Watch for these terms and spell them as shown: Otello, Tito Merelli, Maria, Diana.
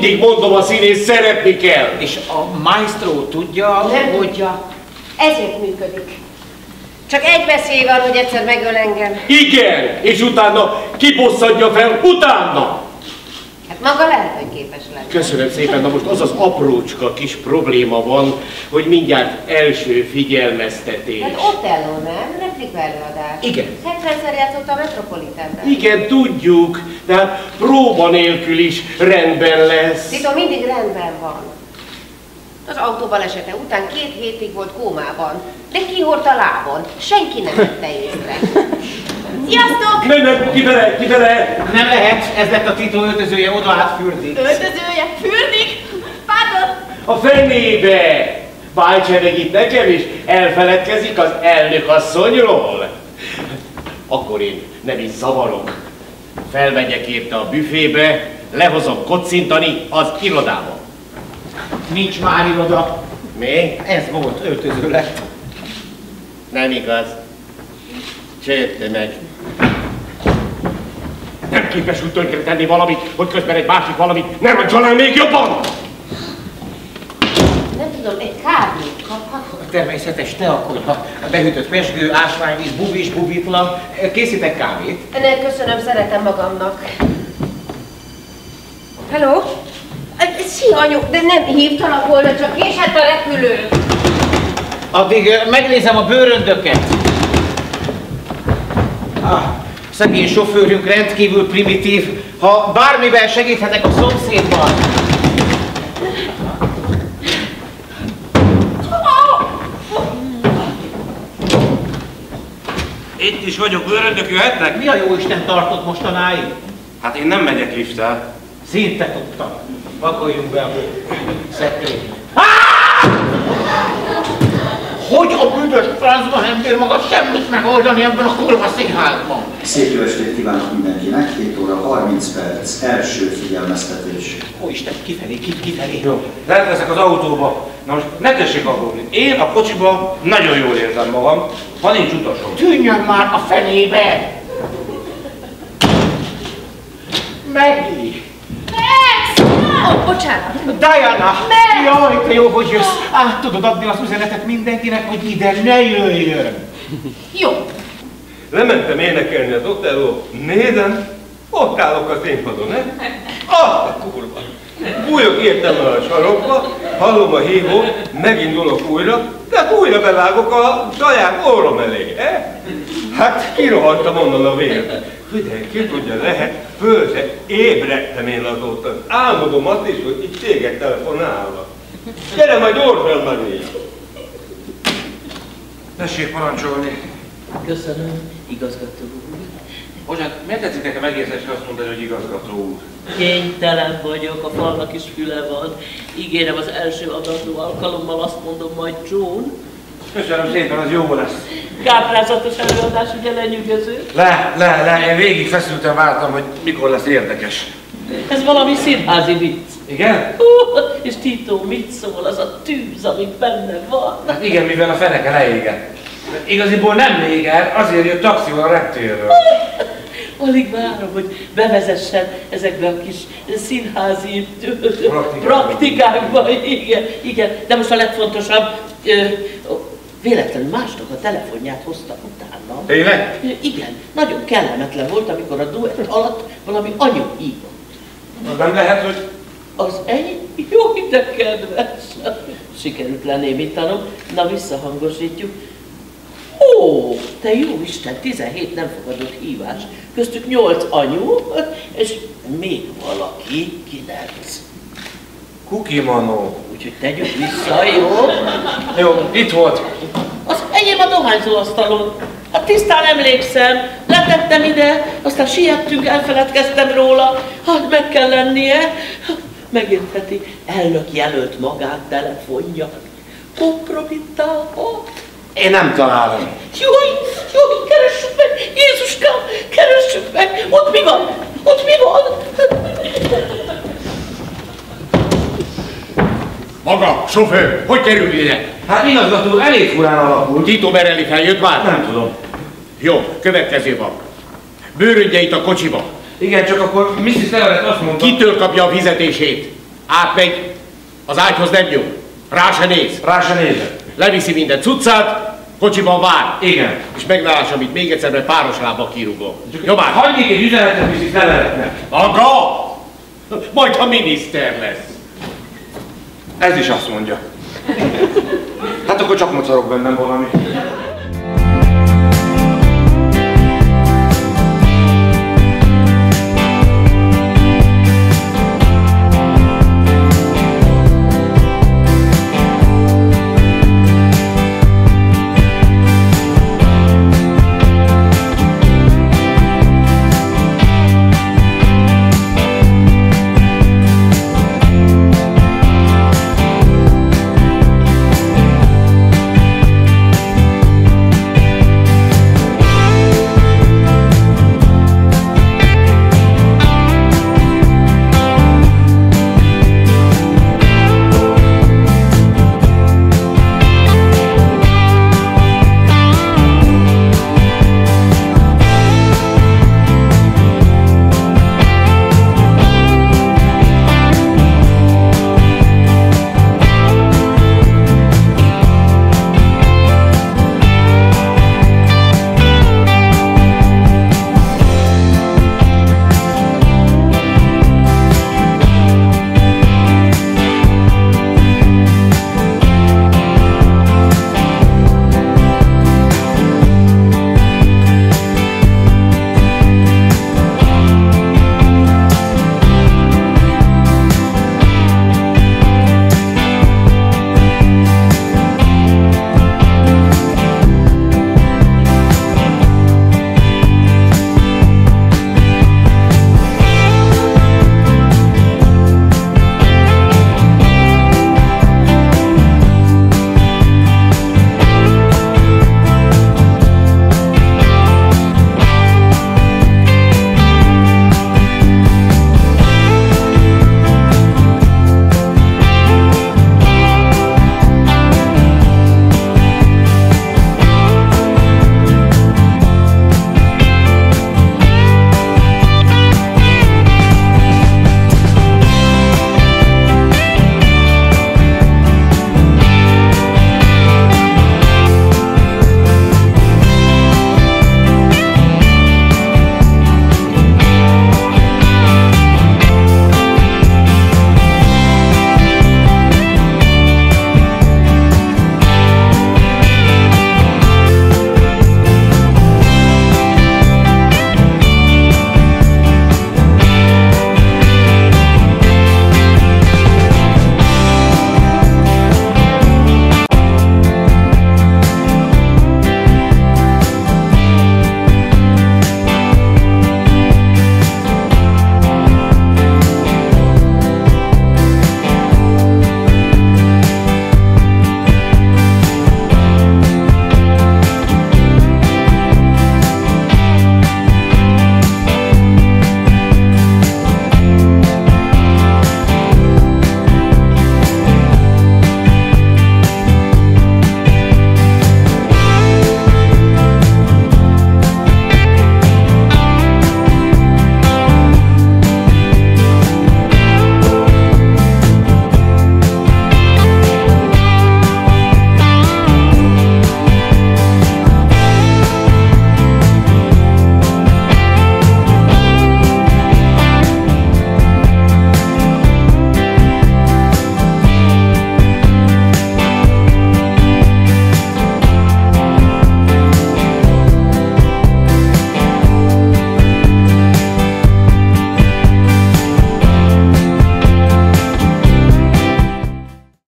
mindig mondom, a színész szeretni kell. És a maestro tudja, nem hogy... tudja. Ezért működik. Csak egy veszély van, hogy egyszer megöl engem. Igen, és utána kibosszadja fel, utána! Hát maga lehet, hogy képes lenni. Köszönöm szépen, na most az az aprócska kis probléma van, hogy mindjárt első figyelmeztetés. Hát Otello, nem? Replika előadás. Igen. 70-szer játszott a Metropolitanben. Igen, tudjuk, de hát próba nélkül is rendben lesz. Tito mindig rendben van. Az autóbalesete után 2 hétig volt kómában, de kihort a lábon. Senki nem vette észre. Sziasztok! Nem, ki vele? Nem lehet, ez lett a Tito öltözője, oda át fürdik. Öltözője? Fürdik? Pátod! A fenébe! Bájtsereg itt nekem is, elfeledkezik az elnökasszonyról. Akkor én nem is zavarok. Felmegyek érte a büfébe, lehozom kocintani az irodába. Nincs már iroda. Mi? Ez volt, öltöző lett. Nem igaz. Csődte meg. Nem képes úgy tönkretenni valamit, hogy közben egy másik valamit nem adcsalán még jobban! Nem tudom, egy kávét kaphatok? Természetes teakonyha. Behűtött pesgő, ásványvíz, bubis, bubitlan. Készítek kávét? Nem, köszönöm, szeretem magamnak. Hello? Szia, anyu, de nem hívtalak volna, csak késett a repülő. Addig megnézem a bőröndöket. Ah, szegény sofőrünk rendkívül primitív. Ha bármivel segíthetek a szomszédban. Itt is vagyok, bőröndök jöhetnek? Mi a jó Isten tartott mostanáig? Hát én nem megyek lifttel. Szinte tudtam. Pakoljunk be a szekrénybe. Hogy a büdös francba nem bír maga semmit megoldani ebben a kurva színházban? Szép jó estét kívánok mindenkinek, 7 óra 30 perc, első figyelmeztetés. Ó Isten, kifelé, kifelé. Jó, lehet leszek az autóba. Na most ne tessék aggódni. Én a kocsiban nagyon jól érzem magam, ha nincs utasom. Tűnjön már a fenébe! Megint! Oh, bocsánat! Diana! Meg! Jaj, te jó, hogy jössz! Át tudod adni az üzenetet mindenkinek, hogy ide ne jöjjön! Jó! Lementem énekelni az Otello néden, ott állok az én padon, ne? Azt a kurva! Bújok értem el a sarokba, hallom a hívó, megindulok újra, tehát újra bevágok a saját orrom elé, e? Hát kirohantam onnan a vért. Figyelj, ki tudja, lehet, föl se ébredtem én azóta. Álmodom azt is, hogy itt téged telefonálva. Gyere majd gyorsan, Maria! Tessék parancsolni. Köszönöm, igazgató úr. Bocsánat, miért tetszik nekem egész este azt mondani, hogy igazgató úr? Kénytelen vagyok, a falnak is füle van. Ígérem, az első adató alkalommal azt mondom majd John. Köszönöm szépen, az jó lesz. Káprázatos előadás, ugye lenyűgöző? Le, én végig feszülten vártam, hogy mikor lesz érdekes. Ez valami színházi vicc. Igen? És Tito, mit szól az a tűz, ami benne van? Hát igen, mivel a feneke leégett. Igaziból nem égett, azért jött taxival a reptérről. Alig várom, hogy bevezessen ezekbe a kis színházi praktikákba. Igen, igen. De most a legfontosabb, véletlenül másnak a telefonját hozta utána. Tényleg? Igen. Nagyon kellemetlen volt, amikor a duett alatt valami anyu hívott. Az nem lehet, hogy... Az enyém? Jó, de kedves! Sikerült lenémítanom. Na, visszahangosítjuk. Ó, te jó Isten, 17 nem fogadott hívás. Köztük 8 anyu, és még valaki 9. Kukimanó. Úgyhogy tegyük vissza, jó? Jó, itt volt. Az enyém a dohányzóasztalon. Hát tisztán emlékszem, letettem ide, aztán siettünk, elfeledkeztem róla. Hát meg kell lennie. Megértheti, elnök jelölt magát telefonja. Kompromittálva. Én nem találom. Jaj, keressük meg! Jézuskám, keressük meg! Ott mi van? Ott mi van? Maga, sofőr, hogy kerül ide? Hát igazgató, elég furán alakul. Tito Merelli feljött már? Nem tudom. Jó, következő van. Bőröndje itt a kocsiba. Igen, csak akkor Mrs. Everett azt mondta... Kitől kapja a fizetését? átmegy, az ágyhoz nem nyúl, rá se néz. Rá se néz. Leviszi minden cuccát, kocsiban vár. Igen. És megnálásom itt még egyszer, mert páros lába kirúgom. Nyomán. Hagynék egy üzenetet, viszont ne lehetnek. Andra! Majd a miniszter lesz. Ez is azt mondja. Hát akkor csak mocorog bennem valami.